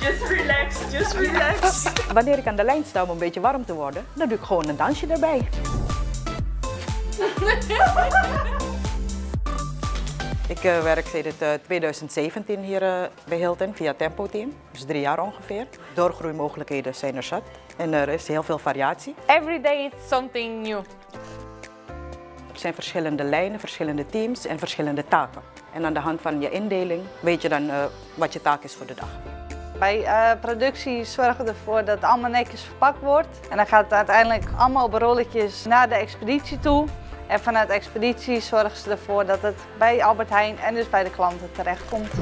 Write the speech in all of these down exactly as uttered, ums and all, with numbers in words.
Just relax, just relax. Wanneer ik aan de lijn sta om een beetje warm te worden, dan doe ik gewoon een dansje erbij. Ik uh, werk sinds uh, twintig zeventien hier uh, bij Hilton via Tempo Team. Dus drie jaar ongeveer. Doorgroeimogelijkheden zijn er zat en er is heel veel variatie. Every day it's something new. Er zijn verschillende lijnen, verschillende teams en verschillende taken. En aan de hand van je indeling weet je dan uh, wat je taak is voor de dag. Bij uh, productie zorgen we ervoor dat het allemaal netjes verpakt wordt. En dan gaat het uiteindelijk allemaal op rolletjes naar de expeditie toe. En vanuit expeditie zorgen ze ervoor dat het bij Albert Heijn en dus bij de klanten terechtkomt.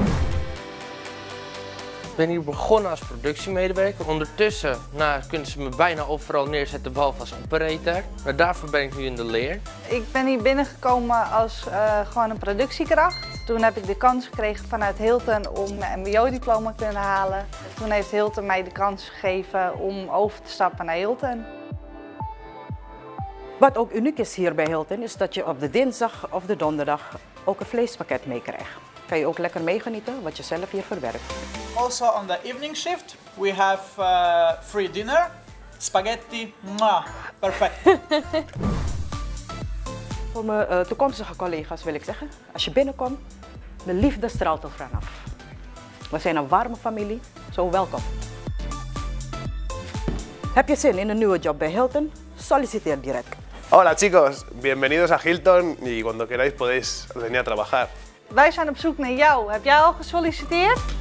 Ik ben hier begonnen als productiemedewerker. Ondertussen nou, kunnen ze me bijna overal neerzetten, behalve als operator. Maar daarvoor ben ik nu in de leer. Ik ben hier binnengekomen als uh, gewoon een productiekracht. Toen heb ik de kans gekregen vanuit Hilton om een M B O-diploma te kunnen halen. Toen heeft Hilton mij de kans gegeven om over te stappen naar Hilton. Wat ook uniek is hier bij Hilton, is dat je op de dinsdag of de donderdag ook een vleespakket meekrijgt. Kan je ook lekker meegenieten wat je zelf hier verwerkt. Also on the evening shift we have uh, free dinner, spaghetti, mwah, perfect. Voor mijn uh, toekomstige collega's wil ik zeggen, als je binnenkomt, de liefde straalt er vanaf. We zijn een warme familie, zo welkom. Heb je zin in een nieuwe job bij Hilton? Solliciteer direct. Hola chicos, bienvenidos a Hilton y cuando queráis podéis venir a trabajar. Wij zijn op zoek naar jou. Heb jij al gesolliciteerd?